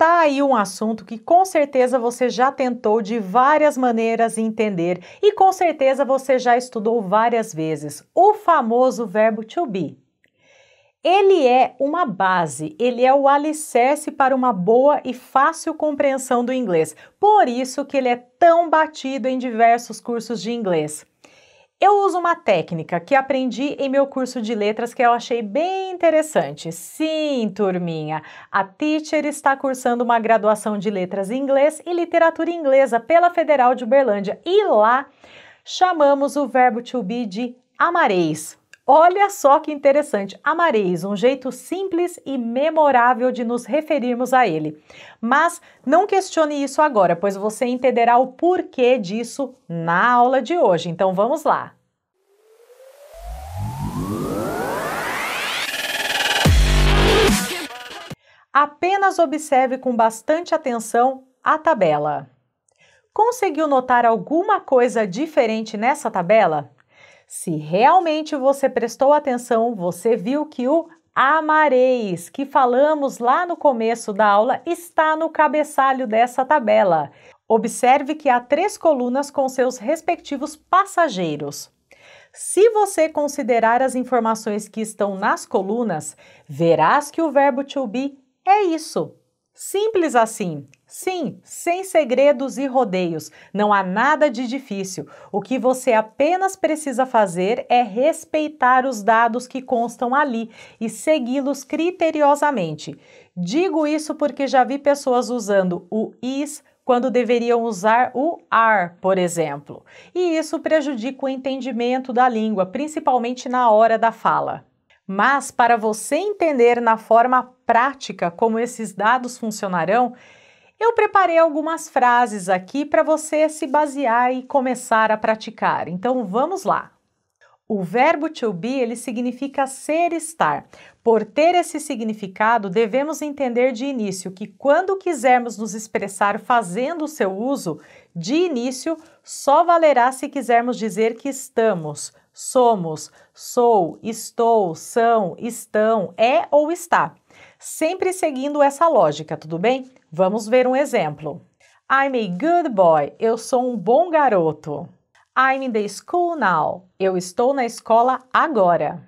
Tá aí um assunto que com certeza você já tentou de várias maneiras entender e com certeza você já estudou várias vezes, o famoso verbo to be. Ele é uma base, ele é o alicerce para uma boa e fácil compreensão do inglês, por isso que ele é tão batido em diversos cursos de inglês. Eu uso uma técnica que aprendi em meu curso de letras que eu achei bem interessante. Sim, turminha, a teacher está cursando uma graduação de letras em inglês e literatura inglesa pela Federal de Uberlândia e lá chamamos o verbo to be de amareis. Olha só que interessante, amareis, um jeito simples e memorável de nos referirmos a ele. Mas não questione isso agora, pois você entenderá o porquê disso na aula de hoje. Então vamos lá! Apenas observe com bastante atenção a tabela. Conseguiu notar alguma coisa diferente nessa tabela? Se realmente você prestou atenção, você viu que o amareis, que falamos lá no começo da aula, está no cabeçalho dessa tabela. Observe que há 3 colunas com seus respectivos passageiros. Se você considerar as informações que estão nas colunas, verás que o verbo to be é isso. Simples assim. Sim, sem segredos e rodeios, não há nada de difícil. O que você apenas precisa fazer é respeitar os dados que constam ali e segui-los criteriosamente. Digo isso porque já vi pessoas usando o is quando deveriam usar o are, por exemplo. E isso prejudica o entendimento da língua, principalmente na hora da fala. Mas para você entender na forma prática como esses dados funcionarão, eu preparei algumas frases aqui para você se basear e começar a praticar. Então vamos lá. O verbo to be, ele significa ser, estar. Por ter esse significado, devemos entender de início que quando quisermos nos expressar fazendo o seu uso, de início só valerá se quisermos dizer que estamos, somos, sou, estou, são, estão, é ou está. Sempre seguindo essa lógica, tudo bem? Vamos ver um exemplo. I'm a good boy. Eu sou um bom garoto. I'm in the school now. Eu estou na escola agora.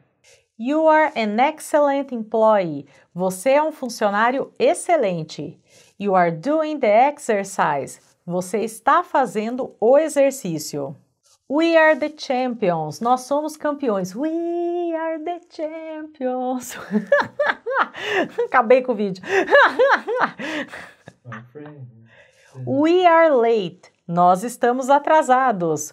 You are an excellent employee. Você é um funcionário excelente. You are doing the exercise. Você está fazendo o exercício. We are the champions. Nós somos campeões. We are the champions. Acabei com o vídeo. We are late. Nós estamos atrasados.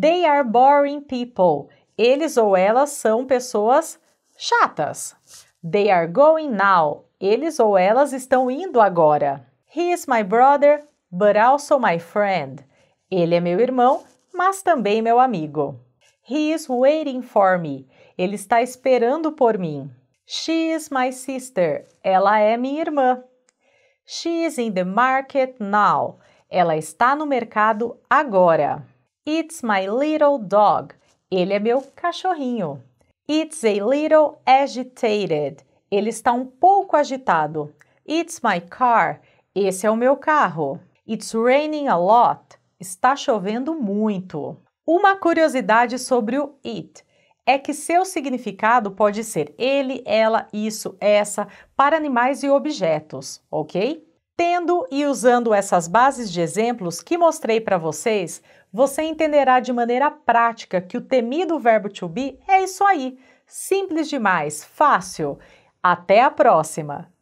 They are boring people. Eles ou elas são pessoas chatas. They are going now. Eles ou elas estão indo agora. He is my brother, but also my friend. Ele é meu irmão, mas também meu amigo. He is waiting for me. Ele está esperando por mim. She is my sister. Ela é minha irmã. She is in the market now. Ela está no mercado agora. It's my little dog. Ele é meu cachorrinho. It's a little agitated. Ele está um pouco agitado. It's my car. Esse é o meu carro. It's raining a lot. Está chovendo muito. Uma curiosidade sobre o it é que seu significado pode ser ele, ela, isso, essa, para animais e objetos, ok? Tendo e usando essas bases de exemplos que mostrei para vocês, você entenderá de maneira prática que o temido verbo to be é isso aí. Simples demais, fácil. Até a próxima!